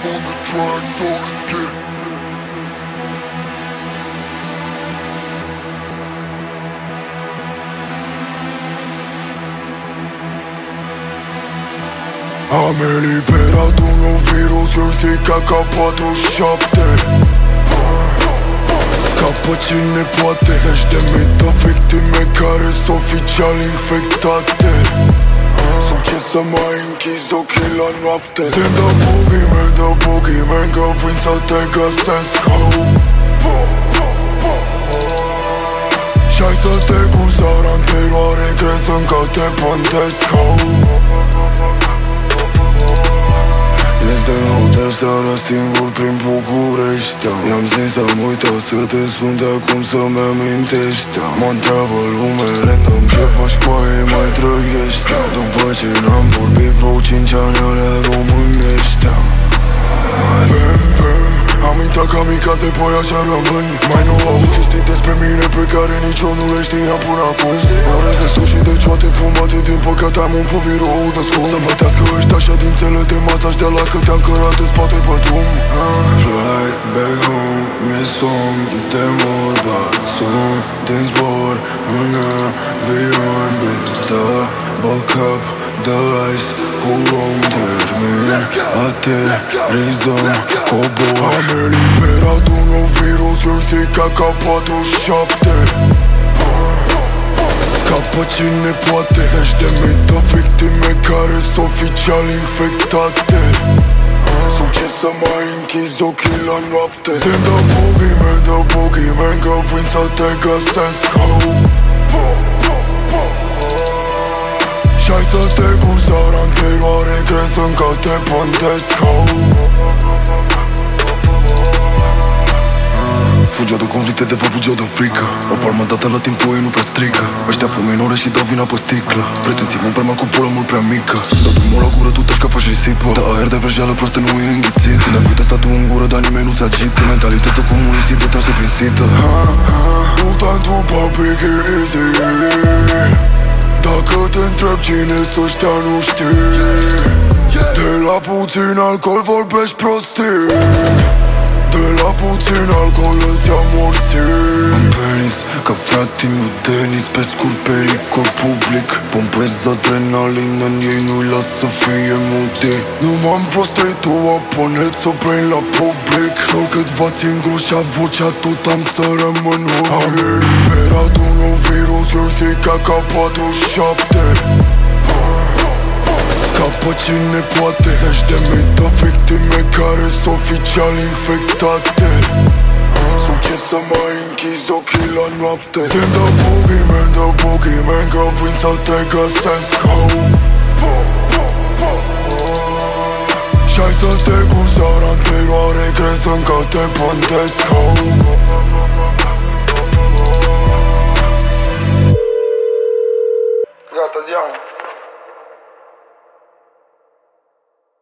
on the track, so let's get. Am eliberat un nou virus, îl zic AK 47. Scapă cine poate, zeci de mii de victime care sunt oficial infectate. Sau ce să mai închizi ochii la noapte? Sunt de boogeyman, de boogeyman, că vin să te găsesc, oh. Și ai să te curi seara anterioare, crezând că te pândesc, oh. Este hotel seara singur prin București. I-am zis am uitat să te sun de acum să-mi amintești. Mă-ntreabă lume random ce faci cu aia mai trăiești. După ce n-am vorbit vreo 5 ani ale românești. Bam, bam, am intrat ca micaze, păi așa rămân. Mai nu au chestii despre mine pe care nici eu nu le știam până acum. Orez destul și de cioate fumate, din păcate am un povirou de scum. Să-mi bătească ăștia ședințele de masaj de la că te-am cărat în spate pe drum. Fly back home, mi-e somn de mor, dar sunt din zbor în avion. Da, buck up the ice, cu rom termin, aterizăm, cobor. Am eliberat un nou virus, îl zic AK 47. Scapă cine poate, zeci de mii de victime care sunt oficial infectate. Sau ce să mai închizi ochii la noapte? Sunt de boogeyman, că vin să te găsesc, oh. Și ai să te curi seara anterioare, crezând că te pândesc, oh. Fugeau de conflicte, de fapt fugeau de frică. O palmă dată la timp, ei nu prea strică. Ăștia fuminore și dau vina pe sticlă. Pretenții mult prea mari cu pula mult prea mică. Dă drumul la gură, tu taci ca faci risipă. Dar aer de vrăjeală proastă nu e înghițit. Ne fute statul în gură, dar nimeni nu se agită. Mentalitatea comunistii de trase prin sită. Tot într-un public e easy. Dacă te întreb cine sunt ăștia, nu știi. De la puțin alcool vorbești prostii. De la puțin alcool îți ia morții. Am penis ca fratii meu Denis, pe scurt pericol public. Pompez adrenalină, în ei nu-i las să fie multe. Nu m-am prostrit, tu aponet să prind la public. Și-o cât v-ați îngroșat vocea, tot am să rămân ori. Am eliberat un nou virus, eu zic AK 47. Scapă cine poate, zeci de mii de victime care sunt oficial infectate. Sau ce să mai închizi ochii la noapte? Sunt de boogeyman, că vin să te găsesc, oh. Și ai să te curi seara anterioare, crezând că te pândesc, oh. Gata, zi-am.